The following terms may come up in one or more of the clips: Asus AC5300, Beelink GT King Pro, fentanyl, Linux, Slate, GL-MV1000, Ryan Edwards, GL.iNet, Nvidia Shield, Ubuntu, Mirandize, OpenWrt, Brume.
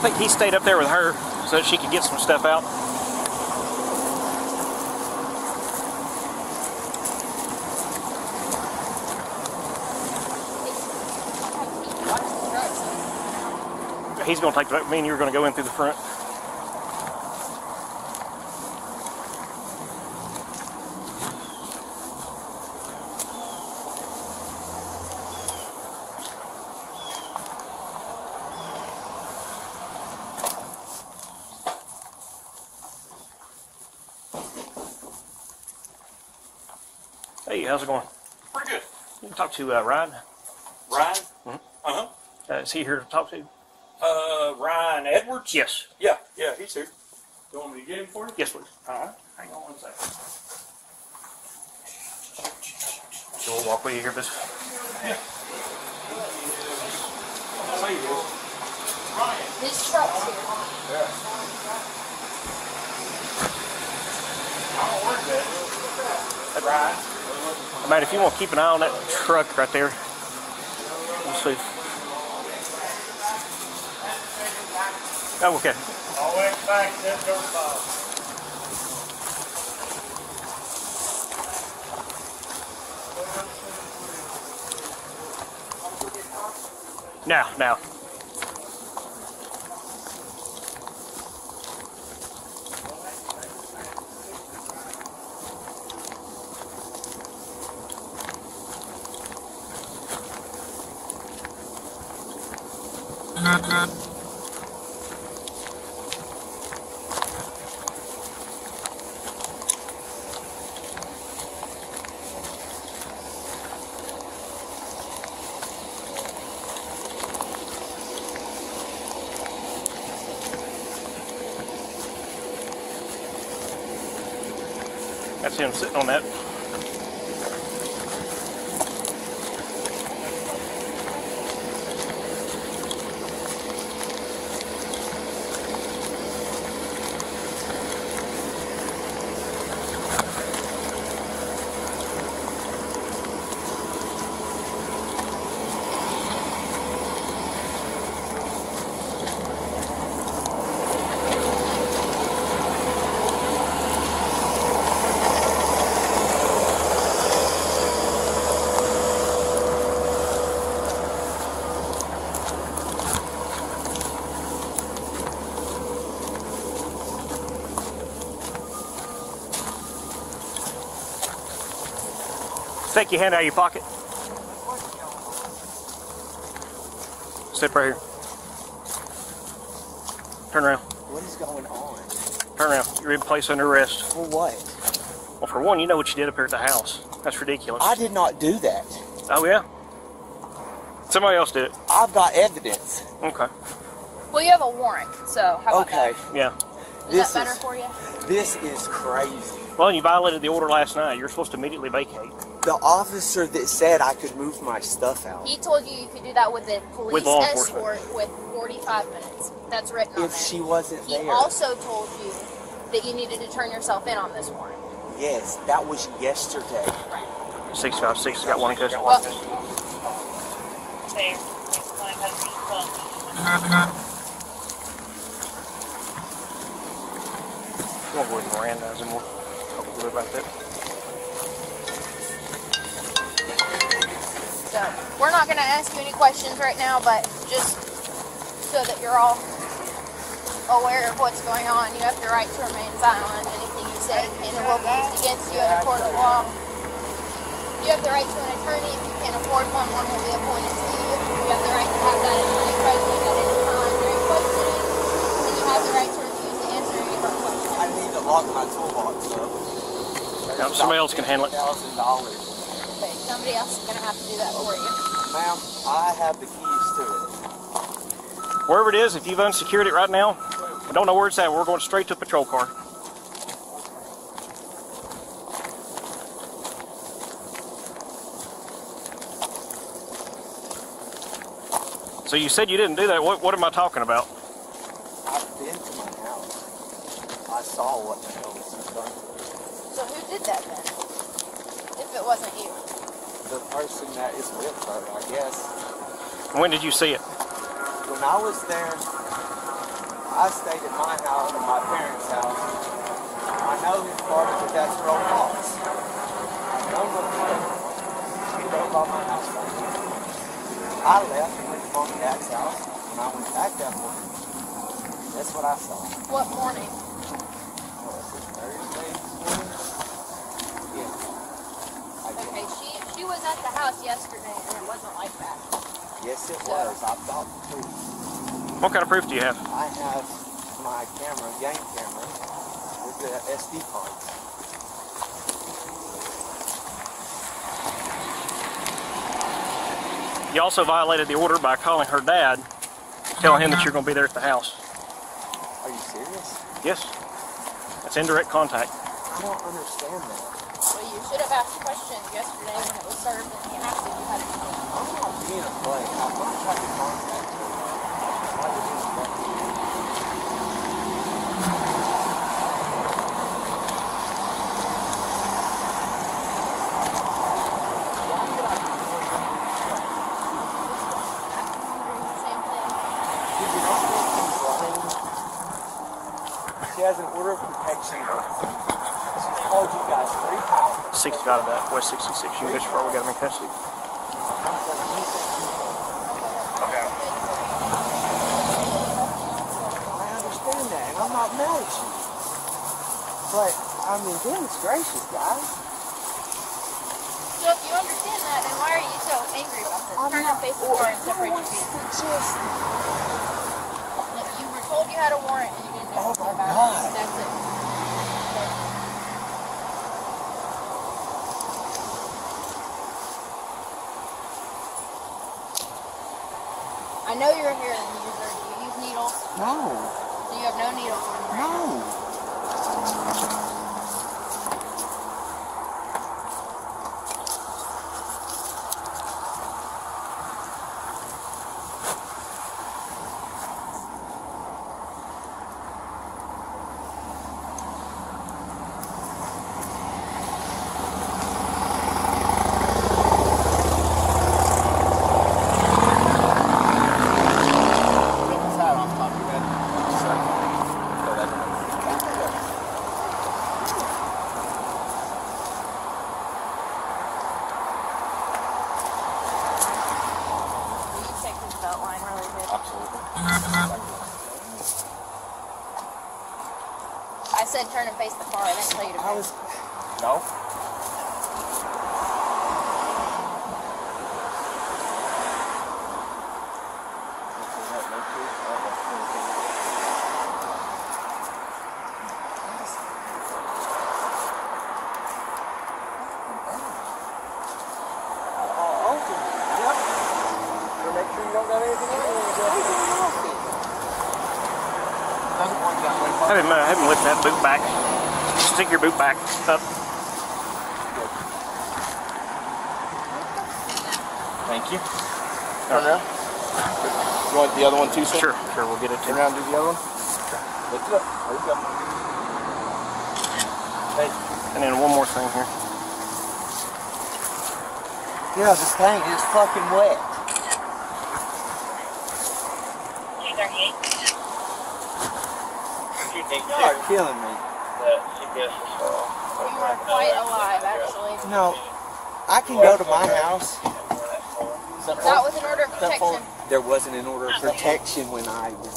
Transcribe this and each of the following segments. think he stayed up there with her so that she could get some stuff out. He's going to take that. Me and you are going to go in through the front. Hey, how's it going? Pretty good. You can talk to Ryan. Ryan? Mm-hmm. Uh-huh. Is he here to talk to? Ryan Edwards? Yes. Yeah, he's here. Do you want me to get him for you? Yes, please. Alright. Hang on one second. So we'll walk with you here, Miss. Yeah. I'll tell you this. Ryan. This truck's here. Yeah. I don't work that. Right. Matt, if you want to keep an eye on that truck right there. Let's see. Oh, okay. Always back to that dirt ball. Now. That's him sitting on that. Take your hand out of your pocket. Step right here. Turn around. What is going on? Turn around. You're in place under arrest. For what? Well, for one, you know what you did up here at the house. That's ridiculous. I did not do that. Oh, yeah? Somebody else did it. I've got evidence. Okay. Well, you have a warrant, so how about that? Okay. Yeah. Is that better for you? This is crazy. Well, you violated the order last night. You're supposed to immediately vacate. The officer that said I could move my stuff out. He told you you could do that with the police escort with 45 minutes. That's written on there. If she wasn't there. He also told you that you needed to turn yourself in on this warrant. Yes, that was yesterday. Right. 656 got one in custody. Well, we'll Mirandize him. We'll talk a little bit about that. So, we're not going to ask you any questions right now, but just so that you're all aware of what's going on, you have the right to remain silent. Anything you say can and will be used against you in a court of law. You have the right to an attorney. If you can't afford one, one will be appointed to you. You have the right to have that attorney present at any time during questioning, and you have the right to refuse to answer any of our questions. I need to lock my toolbox up. So. Somebody else can handle it. Somebody else is going to have to do that for you. Ma'am, I have the keys to it. Wherever it is, if you've unsecured it right now, I don't know where it's at. We're going straight to a patrol car. So you said you didn't do that. What am I talking about? I've been to my house. I saw what the hell was done. So who did that then? If it wasn't you? The person that is with her, I guess. When did you see it? When I was there, I stayed at my house and my parents' house. I know his part is that that's real false. I don't go home. He drove by my house right now. I left and went to Mom and Dad's house, and I went back that morning. That's what I saw. What morning? Thursday morning? Yeah. Okay, she was at the house yesterday, and it wasn't like that. Yes, it was. I thought the truth. What kind of proof do you have? I have my camera, game camera, with the SD cards. You also violated the order by calling her dad, telling him that you're going to be there at the house. Are you serious? Yes. That's indirect contact. I don't understand that. Well, you should have asked questions yesterday when it was served and you asked if you had to. I'm not being a play. I'm going to try to contact her. She has an order of protection. She's called you guys 3 times. 6 out of that. West 66. You can for all we got him in custody. Okay. I understand that, and I'm not mad at you. But, I mean, goodness gracious, guys. So if you understand that, then why are you so angry about this? I'm not facing the door and separate your feet. You were told you had a warrant. Oh my God. That's it. I know you're here and you user. Do you use needles? No. So you have no needles? No. I said turn and face the car. I didn't tell you to face. No. Have him lift that boot back. Stick your boot back up. Thank you. Turn around. You want the other one too, sir? Sure, sure, we'll get it too. Turn around and do the other one. Lift it up. There you go. Hey. And then one more thing here. Yeah, this thing is fucking wet. 238. You're killing me. You are quite alive, actually. No, I can go to my house. That was an order of protection. There wasn't an order of protection when I was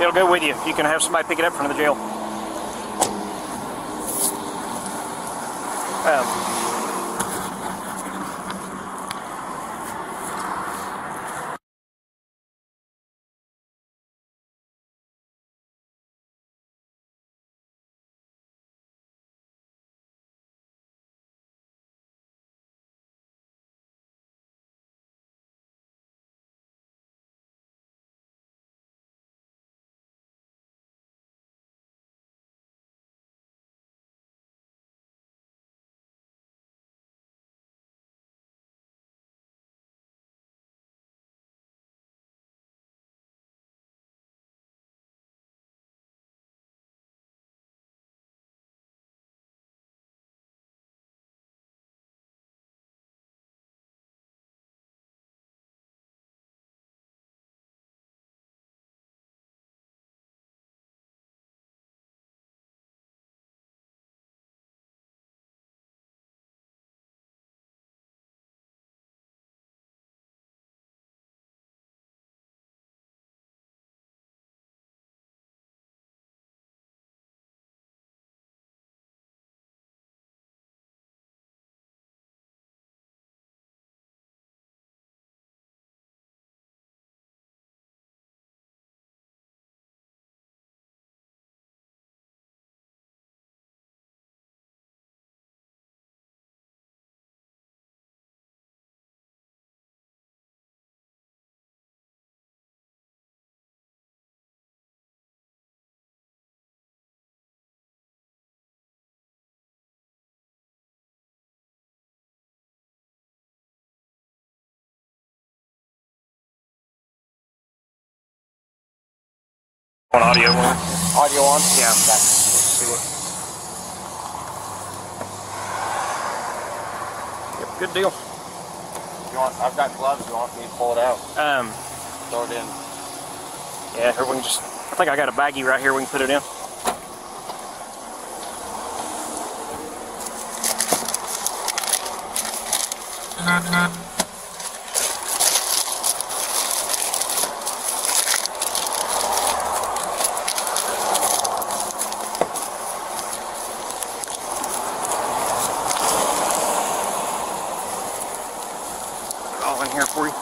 It'll go with you. You can have somebody pick it up from the jail. On audio one? Audio on? Yeah. Let's see what... Yep, good deal. You want, I've got gloves, you want me to pull it out? Throw it in. Yeah, or we can just... I think I got a baggie right here, we can put it in. Mm-hmm. All in here for you.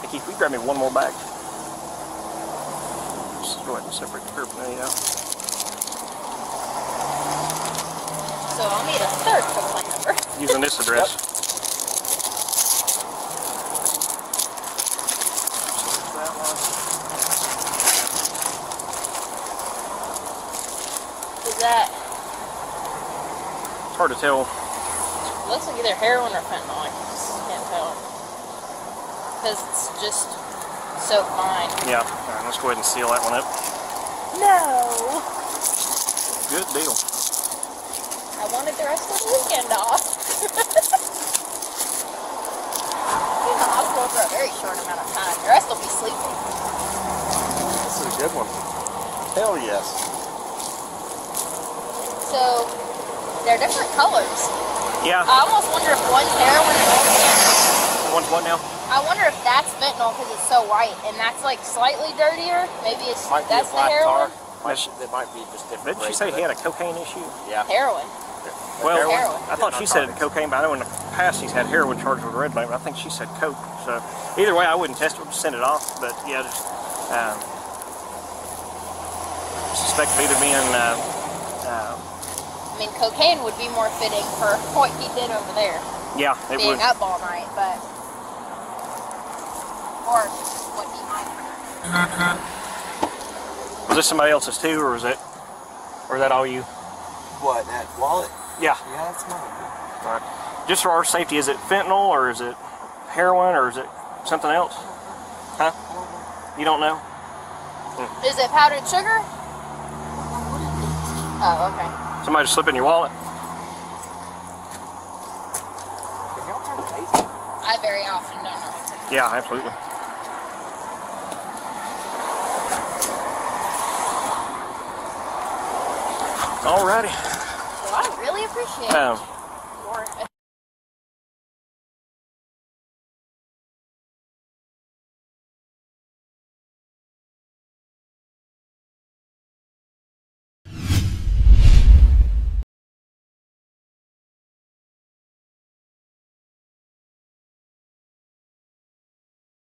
Hey Keith, will you grab me one more bag? Just go ahead and separate the carbonate out. So I'll need a third for my number. Using this address. Yep. That? It's hard to tell. It looks like either heroin or fentanyl. I just can't tell. Because it's just so fine. Yeah. Alright, let's go ahead and seal that one up. No! Good deal. I wanted the rest of the weekend off. I'll be in the hospital for a very short amount of time. The rest will be sleeping. This is a good one. Hell yes. So, they're different colors. Yeah. I almost wonder if one's heroin and one's fentanyl. One's what now? I wonder if that's fentanyl because it's so white, and that's like slightly dirtier. Maybe it's might that's be a black the heroin. Tar. It might be just different. Didn't she say he had a cocaine issue? Yeah. Heroin. Well, heroin. I thought she said cocaine, but I know in the past he's had heroin charged with red label. I think she said coke. So either way, I wouldn't test it. We'll just send it off. But yeah, just suspect of either being. I mean, cocaine would be more fitting for what he did over there. Yeah, it would. Being up all night, but... Or what he might. Was this somebody else's too, or was it... Or is that all you? What, that wallet? Yeah. Yeah, that's mine. All right. Just for our safety, is it fentanyl, or is it heroin, or is it something else? Huh? You don't know? Mm. Is it powdered sugar? Oh, okay. Somebody just slip in your wallet. I very often don't know. Yeah, absolutely. Alrighty. Well, I really appreciate it.